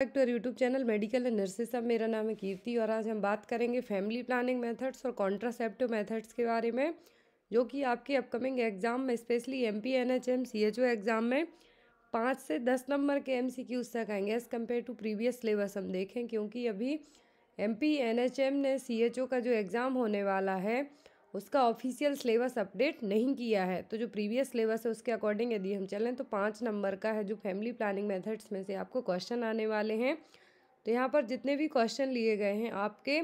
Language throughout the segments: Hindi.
Welcome to YouTube channel medical and nurses. सब मेरा नाम है कीर्ति और आज हम बात करेंगे फैमिली प्लानिंग मेथड्स और कॉन्ट्रासेप्टिव मेथड्स के बारे में, जो कि आपके अपकमिंग एग्जाम में स्पेशली MPNHM CHO एग्ज़ाम में 5 से 10 नंबर के MCQs तक आएंगे as compare to previous syllabus हम देखें, क्योंकि अभी MPNHM ने CHO का जो एग्ज़ाम होने वाला है उसका ऑफिशियल सिलेबस अपडेट नहीं किया है। तो जो प्रीवियस सिलेबस है उसके अकॉर्डिंग यदि हम चलें तो 5 नंबर का है जो फैमिली प्लानिंग मेथड्स में से आपको क्वेश्चन आने वाले हैं। तो यहाँ पर जितने भी क्वेश्चन लिए गए हैं आपके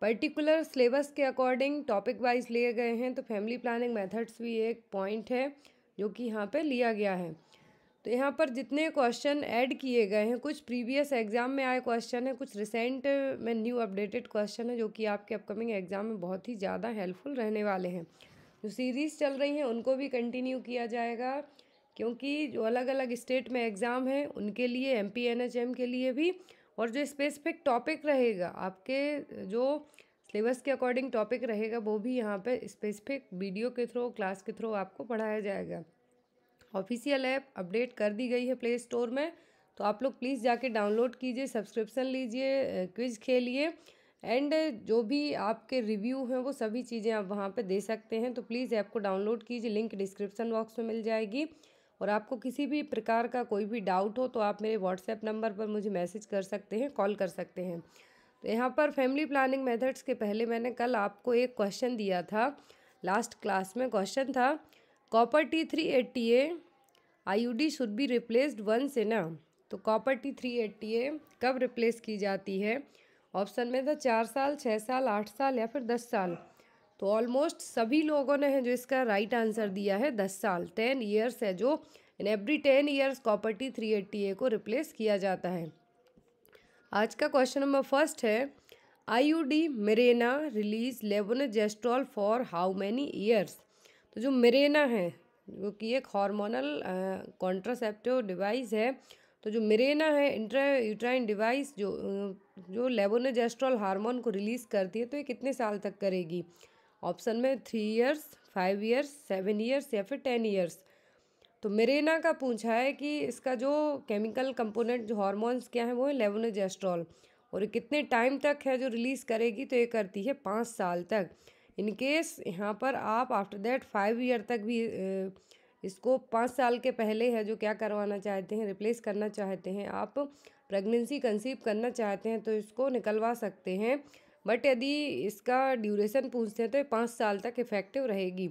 पर्टिकुलर सिलेबस के अकॉर्डिंग टॉपिक वाइज लिए गए हैं। तो फैमिली प्लानिंग मेथड्स भी एक पॉइंट है जो कि यहाँ पर लिया गया है। तो यहाँ पर जितने क्वेश्चन ऐड किए गए हैं, कुछ प्रीवियस एग्ज़ाम में आए क्वेश्चन हैं, कुछ रिसेंट में न्यू अपडेटेड क्वेश्चन हैं, जो कि आपके अपकमिंग एग्ज़ाम में बहुत ही ज़्यादा हेल्पफुल रहने वाले हैं। जो सीरीज़ चल रही हैं उनको भी कंटिन्यू किया जाएगा, क्योंकि जो अलग अलग स्टेट में एग्ज़ाम हैं उनके लिए MPNHM के लिए भी, और जो स्पेसिफिक टॉपिक रहेगा आपके जो सिलेबस के अकॉर्डिंग टॉपिक रहेगा वो भी यहाँ पर स्पेसिफिक वीडियो के थ्रू क्लास के थ्रू आपको पढ़ाया जाएगा। ऑफिशियल ऐप अपडेट कर दी गई है प्ले स्टोर में, तो आप लोग प्लीज़ जाके डाउनलोड कीजिए, सब्सक्रिप्शन लीजिए, क्विज खेलिए एंड जो भी आपके रिव्यू हैं वो सभी चीज़ें आप वहाँ पे दे सकते हैं। तो प्लीज़ ऐप को डाउनलोड कीजिए, लिंक डिस्क्रिप्शन बॉक्स में मिल जाएगी। और आपको किसी भी प्रकार का कोई भी डाउट हो तो आप मेरे व्हाट्सएप नंबर पर मुझे मैसेज कर सकते हैं, कॉल कर सकते हैं। तो यहाँ पर फैमिली प्लानिंग मेथड्स के पहले मैंने कल आपको एक क्वेश्चन दिया था, लास्ट क्लास में क्वेश्चन था copper T 380A IUD should be replaced once in a. तो कॉपर टी 380A कब रिप्लेस की जाती है? ऑप्शन में था 4 साल, 6 साल, 8 साल या फिर 10 साल। तो ऑलमोस्ट सभी लोगों ने है जो इसका राइट आंसर दिया है 10 साल, 10 ईयर्स है जो in every 10 years copper T 380A को रिप्लेस किया जाता है। आज का क्वेश्चन नंबर फर्स्ट है IUD Mirena release levonorgestrel for how many years. तो जो मिरेना है जो कि एक हार्मोनल कॉन्ट्रासेप्टिव डिवाइस है, तो जो मिरेना है इंट्रायूट्राइन डिवाइस जो लेवोनोजेस्ट्रॉल हार्मोन को रिलीज़ करती है, तो ये कितने साल तक करेगी? ऑप्शन में 3 ईयर्स, 5 ईयर्स, 7 ईयर्स या फिर 10 ईयर्स। तो मिरेना का पूछा है कि इसका जो केमिकल कंपोनेंट जो हार्मोन्स क्या हैं वो है लेवोनोजेस्ट्रॉल, और ये कितने टाइम तक है जो रिलीज़ करेगी? तो ये करती है 5 साल तक। इनकेस यहाँ पर आप आफ्टर दैट 5 ईयर तक भी इसको 5 साल के पहले है जो क्या करवाना चाहते हैं, रिप्लेस करना चाहते हैं, आप प्रेगनेंसी कंसीव करना चाहते हैं तो इसको निकलवा सकते हैं। बट यदि इसका ड्यूरेशन पूछते हैं तो ये 5 साल तक इफेक्टिव रहेगी।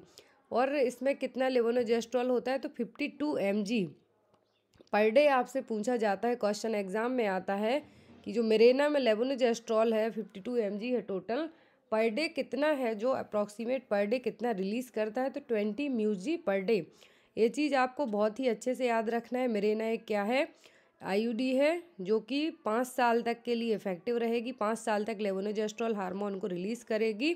और इसमें कितना लेवोनोजेस्ट्रॉल होता है? तो 52 mg पर डे आपसे पूछा जाता है, क्वेश्चन एग्जाम में आता है कि जो मिरेना में लेवोनोजेस्ट्रॉल है 52 mg है टोटल, पर डे कितना है जो अप्रॉक्सीमेट पर डे कितना रिलीज़ करता है? तो 20 μg पर डे। ये चीज़ आपको बहुत ही अच्छे से याद रखना है। मिरेना एक क्या है? IUD है जो कि 5 साल तक के लिए इफेक्टिव रहेगी, 5 साल तक लेवोनोजेस्ट्रॉल हार्मोन को रिलीज़ करेगी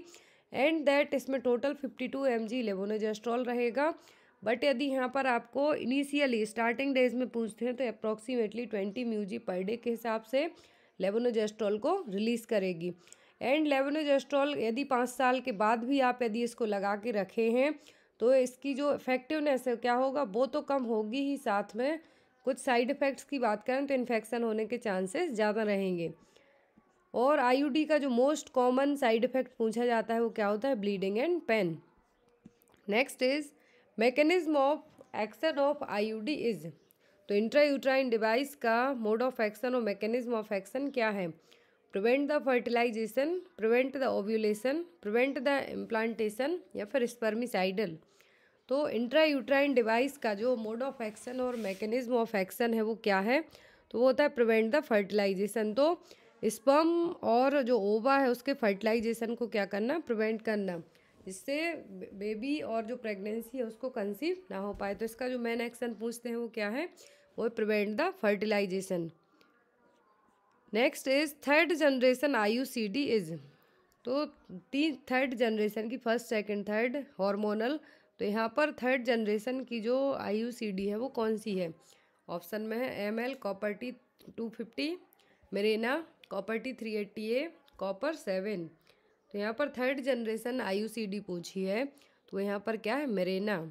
एंड दैट इसमें टोटल 52 mg लेवोनोजेस्ट्रॉल रहेगा। बट यदि यहाँ पर आपको इनिशियली स्टार्टिंग डेज में पूछते हैं तो अप्रॉक्सीमेटली 20 μg पर डे के हिसाब से लेवोनोजेस्ट्रॉल को रिलीज़ करेगी। एंड लेवोनोजेस्ट्रॉल यदि 5 साल के बाद भी आप यदि इसको लगा के रखे हैं तो इसकी जो इफेक्टिवनेस है क्या होगा वो तो कम होगी ही, साथ में कुछ साइड इफ़ेक्ट्स की बात करें तो इन्फेक्शन होने के चांसेस ज़्यादा रहेंगे। और IUD का जो मोस्ट कॉमन साइड इफ़ेक्ट पूछा जाता है वो क्या होता है? Bleeding and pain. Next is mechanism of action of IUD is. तो इंट्रायूट्राइन डिवाइस का मोड ऑफ एक्शन और मैकेनिज्म ऑफ एक्शन क्या है? Prevent the fertilization, prevent the ovulation, prevent the implantation या फिर स्पर्मिसाइडल। तो इंट्रायूट्राइन डिवाइस का जो मोड ऑफ एक्शन और मैकेनिज्म ऑफ एक्शन है वो क्या है? तो वो होता है प्रिवेंट द फर्टिलाइजेशन। तो स्पर्म और जो ओवा है उसके फर्टिलाइजेशन को क्या करना? प्रिवेंट करना, जिससे बेबी और जो प्रेगनेंसी है उसको कंसीव ना हो पाए। तो इसका जो मेन एक्शन पूछते हैं वो क्या है? वो prevent the fertilization. Next is third generation IUCD is. तो 3rd जनरेशन की फर्स्ट सेकंड थर्ड हार्मोनल, तो यहाँ पर 3rd जनरेशन की जो IUCD है वो कौन सी है? ऑप्शन में है ML copper T 250, Mirena copper T 380A, copper 7। तो यहाँ पर 3rd जनरेशन IUCD पूछी है, तो यहाँ पर क्या है? मिरेना।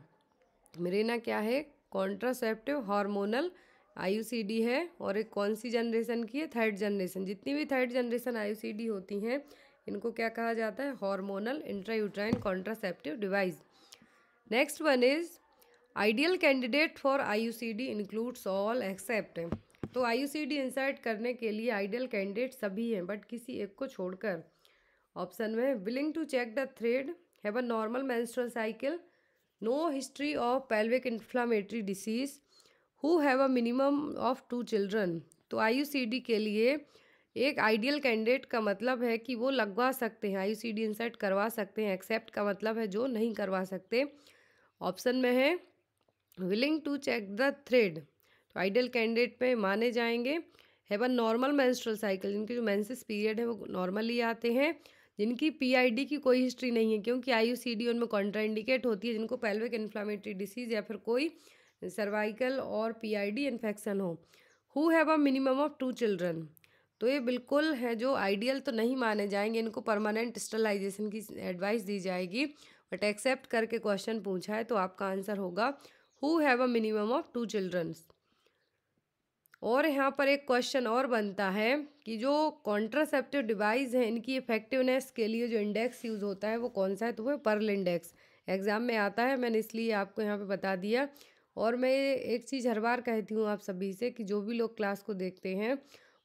मिरेना क्या है? कॉन्ट्रासेप्टिव हार्मोनल IUCD है और एक कौन सी जनरेशन की है, थर्ड जनरेशन। जितनी भी थर्ड जनरेशन IUCD होती हैं इनको क्या कहा जाता है, hormonal intrauterine contraceptive device. Next one is ideal candidate for IUCD includes all except. तो IUCD इंसर्ट करने के लिए आइडियल कैंडिडेट सभी हैं बट किसी एक को छोड़कर। ऑप्शन में willing to check the thread, have a normal menstrual cycle, no history of pelvic inflammatory disease, who have a minimum of 2 children. तो IUCD के लिए एक आइडियल कैंडिडेट का मतलब है कि वो लगवा सकते हैं, IUCD इंसर्ट करवा सकते हैं। एक्सेप्ट का मतलब है जो नहीं करवा सकते। ऑप्शन में है willing to check the thread, तो आइडियल कैंडिडेट पे माने जाएंगे। Have a normal menstrual cycle, जिनके जो मेंसेस पीरियड है वो नॉर्मली आते हैं, जिनकी PID की कोई हिस्ट्री नहीं है क्योंकि IUCD उनमें कॉन्ट्राइंडिकेट होती है, जिनको पेल्विक इन्फ्लामेटरी डिसीज या फिर कोई सर्वाइकल और PID इन्फेक्शन हो। Who have a minimum of 2 children, तो ये बिल्कुल है जो आइडियल तो नहीं माने जाएंगे, इनको परमानेंट स्टरलाइजेशन की एडवाइस दी जाएगी। बट एक्सेप्ट करके क्वेश्चन पूछा है तो आपका आंसर होगा who have a minimum of 2 childrens. और यहाँ पर एक क्वेश्चन और बनता है कि जो कॉन्ट्रासेप्टिव डिवाइस हैं इनकी इफेक्टिवनेस के लिए जो इंडेक्स यूज़ होता है वो कौन सा है, तो वह पर्ल इंडेक्स एग्ज़ाम में आता है, मैंने इसलिए आपको यहाँ पे बता दिया। और मैं एक चीज़ हर बार कहती हूँ आप सभी से कि जो भी लोग क्लास को देखते हैं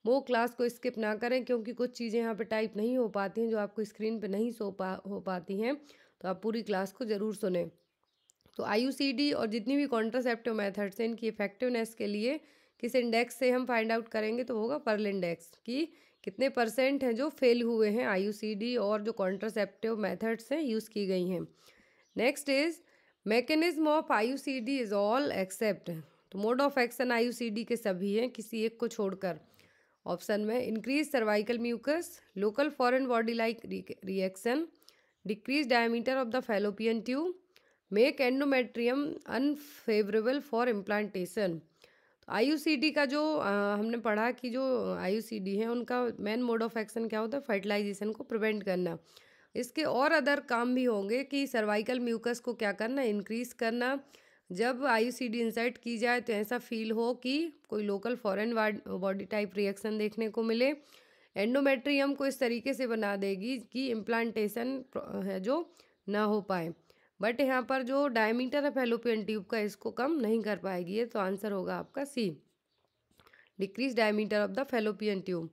वो क्लास को स्किप ना करें क्योंकि कुछ चीज़ें यहाँ पे टाइप नहीं हो पाती हैं जो आपको स्क्रीन पे नहीं हो पाती हैं, तो आप पूरी क्लास को ज़रूर सुने। तो IUCD और जितनी भी कॉन्ट्रासेप्टिव मेथड्स हैं इनकी इफेक्टिवनेस के लिए किस इंडेक्स से हम फाइंड आउट करेंगे, तो होगा पर्ल इंडेक्स की कितने % हैं जो फेल हुए हैं IUCD और जो कॉन्ट्रासेप्टिव मैथड्स हैं यूज़ की गई हैं। Next is mechanism of IUCD is all except, तो मोड ऑफ एक्शन IUCD के सभी हैं किसी एक को छोड़कर। ऑप्शन में increase cervical mucus, local foreign body like reaction, decrease diameter of the fallopian tube, make endometrium unfavourable for implantation. तो IUCD का जो हमने पढ़ा कि जो IUCD है उनका मेन मोड ऑफ एक्शन क्या होता है, फर्टिलाइजेशन को प्रिवेंट करना। इसके और अदर काम भी होंगे कि सर्वाइकल म्यूकस को क्या करना, इंक्रीज करना। जब IUCD इंसर्ट की जाए तो ऐसा फील हो कि कोई local foreign body type reaction देखने को मिले। एंडोमेट्रियम को इस तरीके से बना देगी कि इम्प्लांटेशन है जो ना हो पाए, बट यहाँ पर जो डायमीटर है फैलोपियन ट्यूब का इसको कम नहीं कर पाएगी ये, तो आंसर होगा आपका C, decrease diameter of the fallopian tube.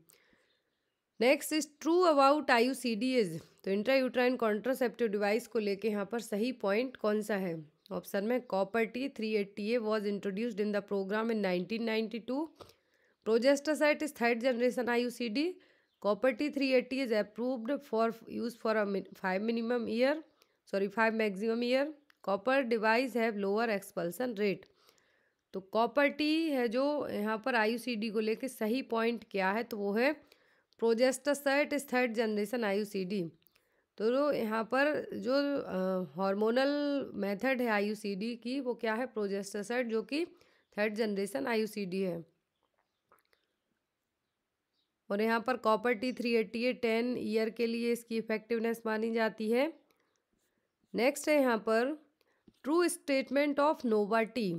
Next is true about IUCD is, तो इंट्रायूट्राइन कॉन्ट्रासेप्टिव डिवाइस को लेके यहाँ पर सही पॉइंट कौन सा है। ऑप्शन में copper T 380A was introduced in the programme in 1992, progestasert is third generation IUCD, copper T 380 is approved for use for 5 maximum year, copper device have lower expulsion rate. तो कॉपर टी है जो यहाँ पर IUCD को लेके सही पॉइंट क्या है, तो वो है प्रोजेस्टासाइट इज थर्ड जनरेशन IUCD। तो यहाँ पर जो हार्मोनल मेथड है IUCD की वो क्या है, प्रोजेस्टासाइट, जो कि थर्ड जनरेशन IUCडी है। और यहाँ पर कॉपर टी 380 10 ईयर के लिए इसकी इफेक्टिवनेस मानी जाती है। नेक्स्ट है यहाँ पर true statement of Nova T,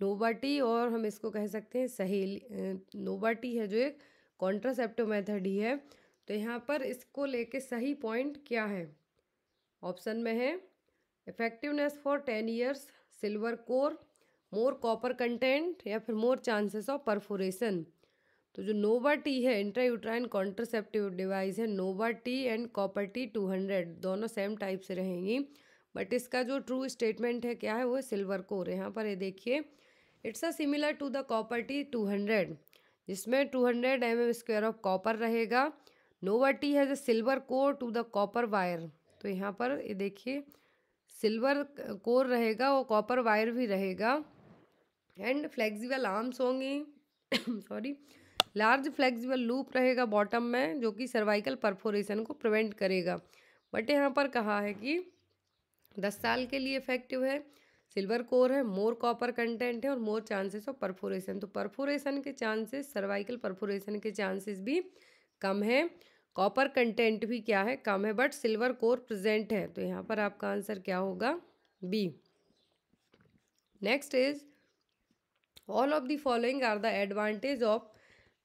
Nova T और हम इसको कह सकते हैं सहेली, नोवा टी है जो एक कॉन्ट्रासेप्टिव मेथड ही है, तो यहाँ पर इसको लेके सही पॉइंट क्या है। ऑप्शन में है effectiveness for 10 years, silver core, more copper content, या फिर मोर चांसेस ऑफ परफोरेशन। तो जो नोवा टी है इंट्रायूट्राइन कॉन्ट्रासेप्टिव डिवाइस है, Nova T and copper T 200 दोनों सेम टाइप से रहेंगी, बट इसका जो ट्रू स्टेटमेंट है क्या है वो सिल्वर कोर। यहाँ पर ये देखिए, it's a similar to the copper T 200 जिसमें 200 mm² ऑफ कॉपर रहेगा। नोवा टी है जो silver core to the copper wire, तो यहाँ पर ये देखिए सिल्वर कोर रहेगा और कॉपर वायर भी रहेगा, एंड फ्लेक्सिबल आर्म्स होंगी सॉरी, लार्ज फ्लेक्सिबल लूप रहेगा बॉटम में जो कि सर्वाइकल परफोरेशन को प्रिवेंट करेगा। बट यहाँ पर कहा है कि 10 साल के लिए इफेक्टिव है, सिल्वर कोर है, मोर कॉपर कंटेंट है और मोर चांसेस ऑफ परफोरेशन। तो परफोरेशन के चांसेस, सर्वाइकल परफोरेशन के चांसेस भी कम है, कॉपर कंटेंट भी क्या है कम है, बट सिल्वर कोर प्रेजेंट है। तो यहाँ पर आपका आंसर क्या होगा, B. Next is all of the following are the advantage of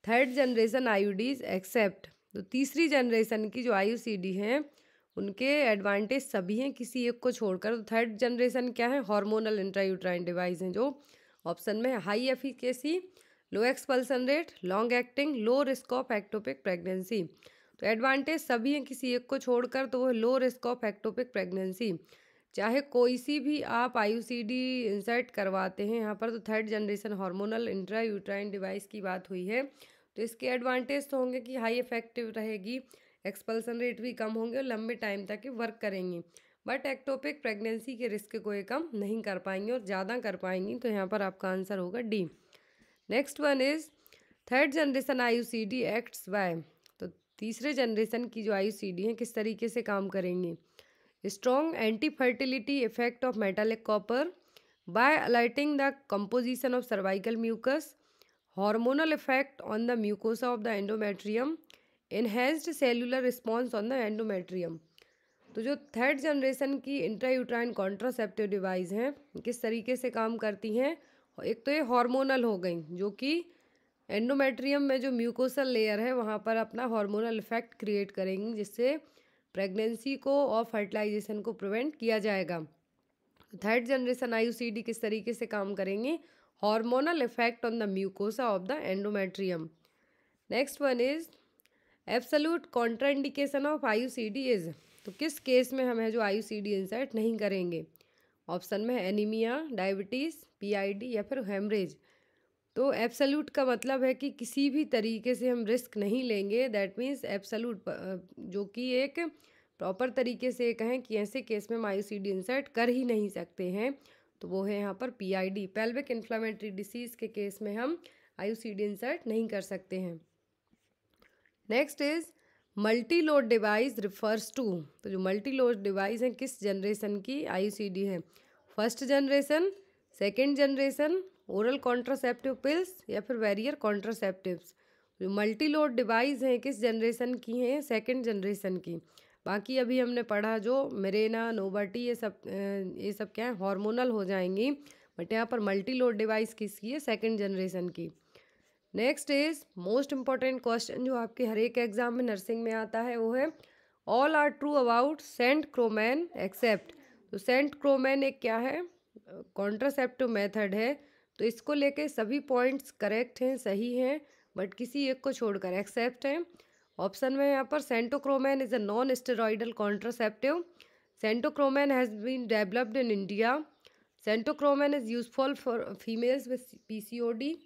third generation IUDs except. तो तीसरी जनरेशन की जो आईयूसीडी हैं उनके एडवांटेज सभी हैं, किसी एक को छोड़कर। तो थर्ड जनरेशन क्या है? हार्मोनल इंट्रायूट्राइन डिवाइस हैं, जो ऑप्शन में high efficacy, low expulsion rate, long acting, low risk of ectopic pregnancy. तो एडवांटेज सभी हैं, किसी एक को छोड़कर। तो वो low risk of ectopic pregnancy, चाहे कोई सी भी आप आईयूसीडी इंसर्ट करवाते हैं यहाँ पर। तो third generation hormonal intrauterine device की बात हुई है, तो इसके एडवांटेज तो होंगे कि हाई इफेक्टिव रहेगी, एक्सपल्सन रेट भी कम होंगे और लंबे टाइम तक ये वर्क करेंगी। बट एक्टोपिक प्रेगनेंसी के रिस्क को ये कम नहीं कर पाएंगी और ज़्यादा कर पाएंगी। तो यहाँ पर आपका आंसर होगा D. Next one is third generation IUCD acts by. तो तीसरे जनरेशन की जो आईयूसीडी हैं किस तरीके से काम करेंगी? Strong anti fertility effect of metallic copper by altering the composition of cervical mucus, hormonal effect on the mucosa of the endometrium, enhanced cellular response on the endometrium. तो जो थर्ड जनरेशन की इंट्रायूट्राइन कॉन्ट्रासेप्टिव डिवाइस हैं किस तरीके से काम करती हैं? एक तो ये हार्मोनल हो गई, जो कि एंडोमेट्रियम में जो म्यूकोसल लेयर है वहाँ पर अपना हार्मोनल इफेक्ट क्रिएट करेंगी, जिससे प्रेगनेंसी को और फर्टिलाइजेशन को प्रिवेंट किया जाएगा। थर्ड जनरेशन आईयूसीडी किस तरीके से काम करेंगे? Hormonal effect on the mucosa of the endometrium. Next one is absolute contraindication of IUCD is. तो किस केस में हम है जो आईयूसीडी इंसर्ट नहीं करेंगे? ऑप्शन में एनीमिया, डायबिटीज़, पीआईडी या फिर हेमरेज। तो एब्सोल्यूट का मतलब है कि किसी भी तरीके से हम रिस्क नहीं लेंगे। दैट मीन्स एब्सोल्यूट, जो कि एक प्रॉपर तरीके से कहें कि ऐसे केस में आईयूसीडी इंसर्ट कर ही नहीं सकते हैं, तो वो है यहाँ पर पीआईडी, पेल्विक इन्फ्लेमेटरी डिसीज़ के केस में हम आईयूसीडी इंसर्ट नहीं कर सकते हैं। Next is multiload device refers to. तो जो मल्टीलोड डिवाइस हैं किस जनरेशन की आईयूसीडी है? First generation, second generation, oral contraceptive pills या फिर वेरियर कॉन्ट्रासेप्टिव्स। जो मल्टीलोड डिवाइस हैं किस जनरेशन की हैं? सेकेंड जनरेशन की। बाकी अभी हमने पढ़ा जो मिरेना, नोवा टी, ये सब क्या है? हार्मोनल हो जाएंगी। बट यहाँ पर मल्टीलोड डिवाइस किसकी है? सेकेंड जनरेशन की। Next is most important question जो आपके हर एक एग्जाम में नर्सिंग में आता है, वो है all are true about centchroman except. तो सेंटक्रोमैन एक क्या है? कॉन्ट्रासेप्टिव मेथड है। तो इसको लेके सभी पॉइंट्स करेक्ट हैं, सही हैं, बट किसी एक को छोड़कर एक्सेप्ट हैं। ऑप्शन में यहाँ पर centchroman is a non steroidal contraceptive, centchroman has been developed in India, centchroman is useful for females with PCOD,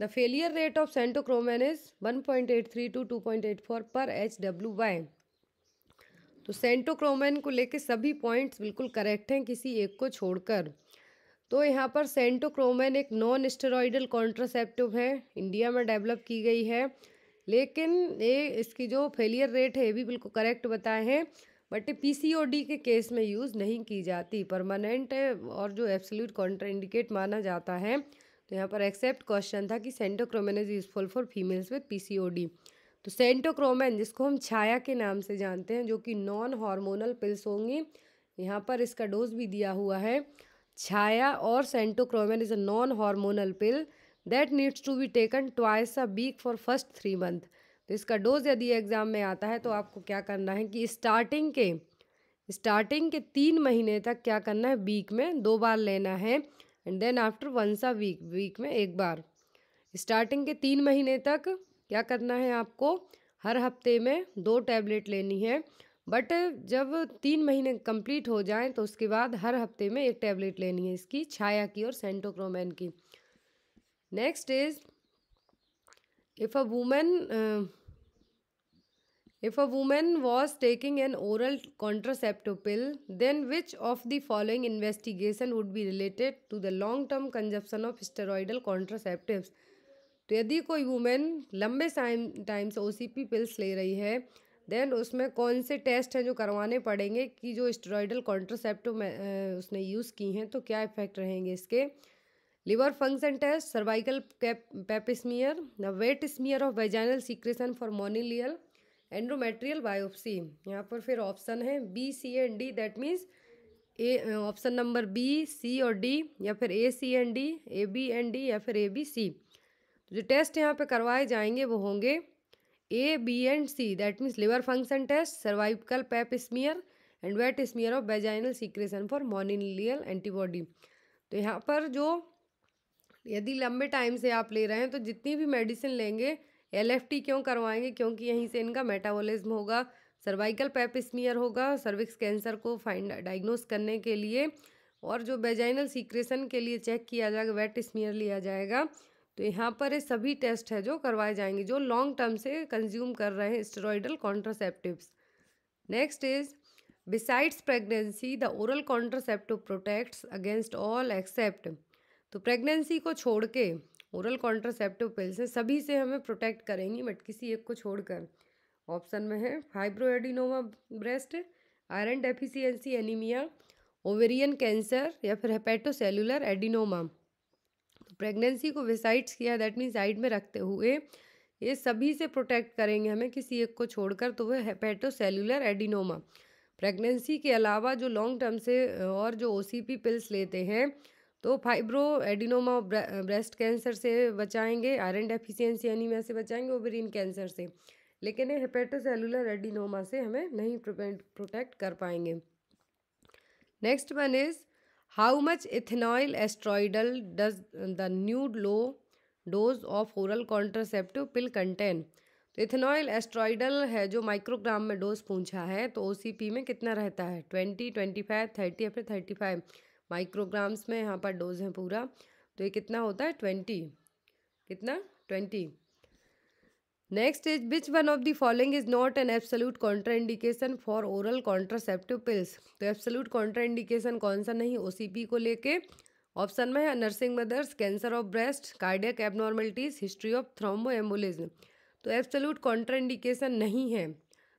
the failure rate of centchroman is 1.83 to 2.84 per HWY। तो सेंटोक्रोमैन को लेके सभी पॉइंट्स बिल्कुल करेक्ट हैं, किसी एक को छोड़कर। तो यहाँ पर सेंटोक्रोमैन एक नॉन स्टेरॉइडल कॉन्ट्रासेप्टिव है, इंडिया में डेवलप की गई है, लेकिन ये इसकी जो फेलियर रेट है ये भी बिल्कुल करेक्ट बताए हैं। बट पीसीओडी के केस में यूज़ नहीं की जाती, परमानेंट है और जो एब्सोल्यूट कॉन्ट्राइंडिकेट माना जाता है। तो यहाँ पर एक्सेप्ट क्वेश्चन था कि centchroman is useful for females with PCOD. तो सेंटोक्रोमैन, जिसको हम छाया के नाम से जानते हैं, जो कि नॉन हार्मोनल पिल्स होंगी, यहाँ पर इसका डोज भी दिया हुआ है। छाया और centchroman is a non hormonal pill that needs to be taken twice a week for first 3 month. तो इसका डोज यदि एग्जाम में आता है तो आपको क्या करना है कि स्टार्टिंग के 3 महीने तक क्या करना है? वीक में 2 बार लेना है, and then after once a week, week में 1 बार। स्टार्टिंग के 3 महीने तक क्या करना है? आपको हर हफ्ते में 2 टैबलेट लेनी है, बट जब 3 महीने कंप्लीट हो जाएं तो उसके बाद हर हफ्ते में 1 टैबलेट लेनी है, इसकी छाया की और सेंटोक्रोमैन की। Next is if a women was taking an oral contraceptive pill, then which of the following investigation would be related to the long term consumption of steroidal contraceptives. तो यदि कोई वुमेन लंबे टाइम से ओसीपी पिल्स ले रही है, देन उसमें कौन से टेस्ट हैं जो करवाने पड़ेंगे कि जो स्टेरॉइडल कॉन्ट्रासेप्टिव में उसने यूज़ की हैं तो क्या इफेक्ट रहेंगे इसके? Liver function test, cervical pap smear, the wet smear of vaginal secretion for monilial, endometrial biopsy. यहाँ पर फिर ऑप्शन है B, C and D। That means A option number B, C और डी, या फिर A C and D, A B and D, या फिर ए बी सी। जो टेस्ट यहाँ पे करवाए जाएंगे वो होंगे A B and C, that means liver function test, cervical pap smear and wet smear of vaginal secretion for monilial antibody. तो यहाँ पर जो यदि लंबे टाइम से आप ले रहे हैं तो जितनी भी मेडिसिन लेंगे एलएफटी क्यों करवाएंगे, क्योंकि यहीं से इनका मेटाबॉलिज्म होगा, सर्वाइकल पैप स्मीयर होगा सर्विक्स कैंसर को फाइंड डायग्नोस करने के लिए, और जो वेजाइनल सीक्रेशन के लिए चेक किया जाएगा, वेट स्मीयर लिया जाएगा। तो यहाँ पर ये सभी टेस्ट है जो करवाए जाएंगे जो लॉन्ग टर्म से कंज्यूम कर रहे हैं steroidal contraceptives. Next is besides pregnancy the oral contraceptive protects against all except. तो प्रेगनेंसी को छोड़ के ओरल कॉन्ट्रासेप्टिव पिल्स हैं, सभी से हमें प्रोटेक्ट करेंगी बट किसी एक को छोड़कर। ऑप्शन में है fibroadenoma breast, iron deficiency anaemia, ovarian cancer, या फिर हेपेटोसेलुलर एडिनोमा। तो प्रेगनेंसी को विसाइड्स किया, दैट मीन्स साइड में रखते हुए ये सभी से प्रोटेक्ट करेंगे हमें किसी एक को छोड़कर, तो वह हेपेटोसेलुलर एडिनोमा। प्रेगनेंसी के अलावा जो लॉन्ग टर्म से और जो ओसीपी पिल्स लेते हैं तो फाइब्रो एडिनोमा ब्रेस्ट कैंसर से बचाएंगे, आयरन डेफिशिएंसी एनीमिया से बचाएंगे, ओवेरियन कैंसर से, लेकिन हेपेटोसेलुलर एडिनोमा से हमें नहीं प्रोटेक्ट कर पाएंगे। Next one is how much ethinyl estradiol does the new low dose of oral contraceptive pill contain. तो इथेनॉइल एस्ट्रॉइडल है जो माइक्रोग्राम में डोज पूछा है, तो ओसीपी में कितना रहता है, 20, 25, 30 या फिर 35 माइक्रोग्राम्स में यहाँ पर डोज है पूरा। तो ये कितना होता है 20, कितना 20। Next is which one of the following is not an absolute contraindication for oral contraceptive pills. तो एब्सोल्यूट कॉन्ट्राइंडिकेशन कौन सा नहीं ओसीपी को लेके। ऑप्शन में है nursing mothers, cancer of breast, cardiac abnormalities, history of thromboembolism. तो एब्सोल्यूट कॉन्ट्राइंडिकेशन नहीं है,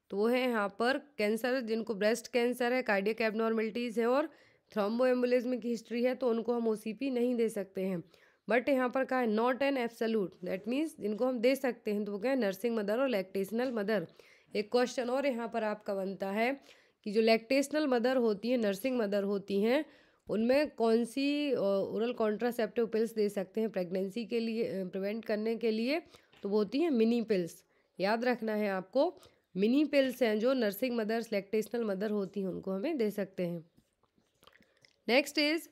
तो वो है यहाँ पर कैंसर जिनको ब्रेस्ट कैंसर है, कार्डियक एबनॉर्मलिटीज़ है और थ्रोम्बोएम्बोलिज्म की हिस्ट्री है, तो उनको हम ओसीपी नहीं दे सकते हैं। बट यहाँ पर कहा है not an absolute, that means जिनको हम दे सकते हैं, तो वो क्या है नर्सिंग मदर और लैक्टेशनल मदर। एक क्वेश्चन और यहाँ पर आपका बनता है कि जो लैक्टेशनल मदर होती हैं, नर्सिंग मदर होती हैं, उनमें कौन सी ओरल कॉन्ट्रासेप्टिव पिल्स दे सकते हैं प्रेगनेंसी के लिए प्रिवेंट करने के लिए, तो वो होती हैं मिनी पिल्स। याद रखना है आपको, मिनी पिल्स हैं जो नर्सिंग मदर्स लैक्टेशनल मदर होती हैं, उनको हमें दे सकते हैं। Next is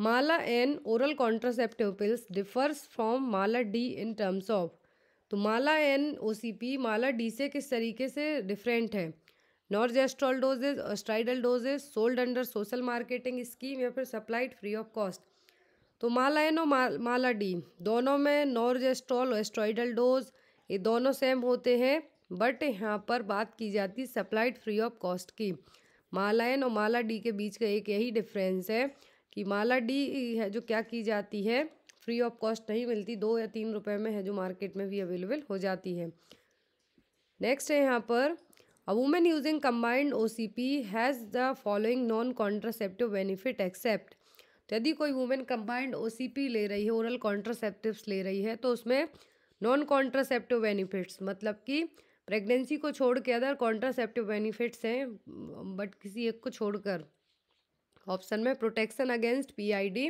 Mala N oral contraceptive pills differs from Mala D in terms of. तो Mala N OCP Mala D से किस तरीके से डिफरेंट है। Norgestrel doses, estradiol doses, sold under social marketing scheme, या फिर सप्लाइड फ्री ऑफ कॉस्ट। तो माला एन और माला डी दोनों में नॉर्जेस्ट्रॉल और एस्ट्राइडल डोज ये दोनों सेम होते हैं, बट यहाँ पर बात की जाती सप्लाइड फ्री ऑफ कॉस्ट की। माला एन और माला डी के बीच का एक यही डिफरेंस है कि माला डी है जो क्या की जाती है, फ्री ऑफ कॉस्ट नहीं मिलती, 2 या 3 रुपए में है जो मार्केट में भी अवेलेबल हो जाती है। नेक्स्ट है यहाँ पर a women using combined OCP has the following non contraceptive benefit except. तो यदि कोई वुमेन कंबाइंड ओसीपी ले रही है, ओरल कॉन्ट्रासेप्टिव्स ले रही है, तो उसमें नॉन कॉन्ट्रासेप्टिव बेनिफिट्स मतलब कि प्रेगनेंसी को छोड़ के अदर कॉन्ट्रासेप्टिव बेनिफिट्स हैं बट किसी एक को छोड़कर। ऑप्शन में protection against PID,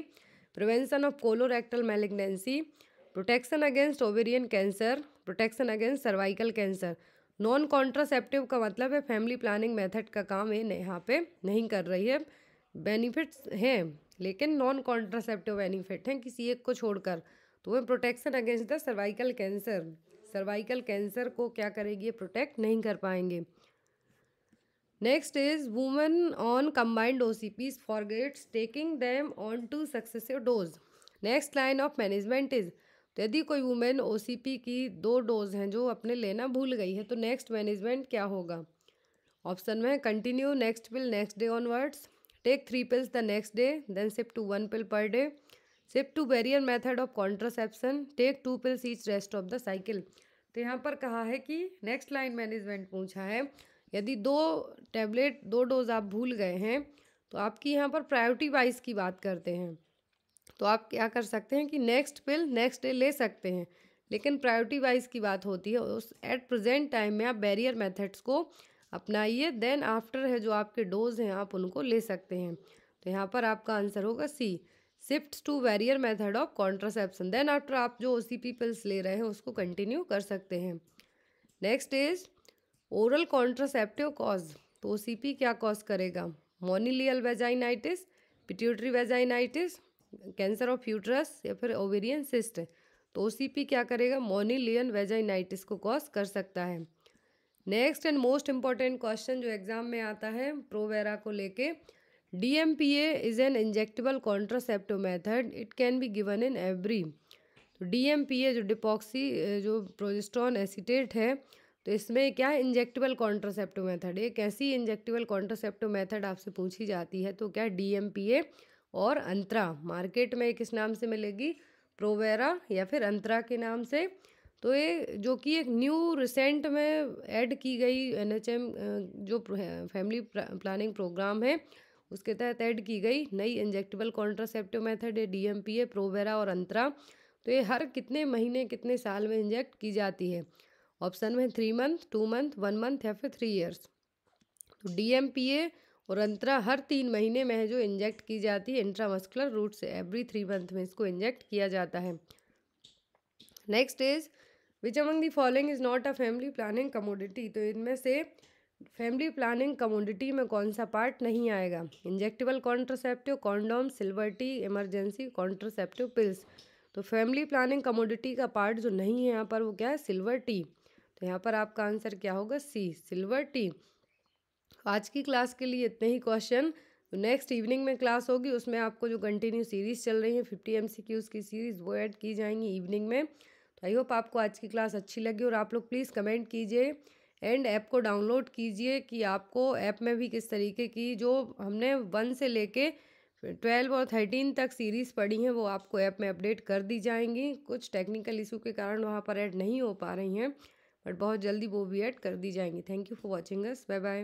prevention of colorectal malignancy, protection against ovarian cancer, protection against cervical cancer. Non contraceptive का मतलब है फैमिली प्लानिंग मेथड का काम ये यहाँ पे नहीं कर रही है। बेनिफिट्स हैं लेकिन नॉन कॉन्ट्रासेप्टिव बेनिफिट हैं किसी एक को छोड़कर, तो वह protection against the cervical cancer. Cervical cancer को क्या करेगी, प्रोटेक्ट नहीं कर पाएंगे। Next is women on combined OCPs forgets taking them on two successive dose. Next line of management is, तो यदि कोई वुमेन ओसीपी की 2 डोज हैं जो अपने लेना भूल गई है, तो नेक्स्ट मैनेजमेंट क्या होगा। ऑप्शन में continue next pill next day onwards, take 3 pills the next day, then shift to 1 pill per day, shift to barrier method of contraception, take 2 pills each rest of the cycle. तो यहाँ पर कहा है कि नेक्स्ट लाइन मैनेजमेंट पूछा है, यदि 2 टैबलेट 2 डोज आप भूल गए हैं तो आपकी यहाँ पर प्रायोरिटी वाइज की बात करते हैं, तो आप क्या कर सकते हैं कि नेक्स्ट पिल नेक्स्ट डे ले सकते हैं, लेकिन प्रायोरिटी वाइज की बात होती है। उस एट प्रेजेंट टाइम में आप बैरियर मेथड्स को अपनाइए, देन आफ्टर है जो आपके डोज हैं आप उनको ले सकते हैं। तो यहाँ पर आपका आंसर होगा C, shift to barrier method of contraception. Then after आप जो ओसीपी पिल्स ले रहे हैं उसको कंटिन्यू कर सकते हैं। Next is oral contraceptive cause. तो ओसीपी क्या कॉज करेगा? Monilial vaginitis, pituitary vaginitis, cancer of uterus या फिर ओवेरियन सिस्ट। तो ओसीपी क्या करेगा? मोनिलियल वेजाइनाइटिस को कॉज कर सकता है। Next and most important question जो एग्जाम में आता है प्रोवेरा को लेके, DMPA is an injectable contraceptive method, it can be given in every. तो DMPA जो डिपॉक्सी जो प्रोजेस्ट्रॉन एसीटेट है, तो इसमें क्या है? Injectable contraceptive method. एक ऐसी इंजेक्टेबल कॉन्ट्रासेप्टिव मेथड आपसे पूछी जाती है तो क्या DMPA और अंतरा मार्केट में किस नाम से मिलेगी? प्रोवेरा या फिर अंतरा के नाम से। तो ये जो कि एक न्यू रिसेंट में ऐड की गई NHM जो फैमिली प्लानिंग प्रोग्राम है उसके तहत ऐड की गई नई इंजेक्टेबल कॉन्ट्रासेप्टिव मेथड है DMPA, प्रोवेरा और अंतरा। तो ये हर कितने महीने कितने साल में इंजेक्ट की जाती है? ऑप्शन में 3 मंथ, 2 मंथ, 1 मंथ या फिर 3 इयर्स। तो DMPA और अंतरा हर 3 महीने में है जो इंजेक्ट की जाती है इंट्रामस्कुलर रूट से। एवरी 3 मंथ में इसको इंजेक्ट किया जाता है। Next is which among the following is not a family planning commodity. तो इनमें से फैमिली प्लानिंग कमोडिटी में कौन सा पार्ट नहीं आएगा? Injectable contraceptive, condom, silver T, emergency contraceptive pills. तो फैमिली प्लानिंग कमोडिटी का पार्ट जो नहीं है यहाँ पर वो क्या है? Silver T. तो यहाँ पर आपका आंसर क्या होगा? C, silver T. आज की क्लास के लिए इतने ही क्वेश्चन। तो नेक्स्ट इवनिंग में क्लास होगी, उसमें आपको जो कंटिन्यू सीरीज़ चल रही है 50 MCQs की सीरीज़ वो ऐड की जाएंगी इवनिंग में। तो आई होप आपको आज की क्लास अच्छी लगी और आप लोग प्लीज़ कमेंट कीजिए एंड ऐप को डाउनलोड कीजिए कि आपको ऐप में भी किस तरीके की जो हमने 1 से लेके 12 और 13 तक सीरीज़ पढ़ी हैं वो आपको ऐप में अपडेट कर दी जाएंगी। कुछ टेक्निकल इशू के कारण वहाँ पर ऐड नहीं हो पा रही हैं, बट बहुत जल्दी वो भी ऐड कर दी जाएंगी। Thank you for watching us, bye bye.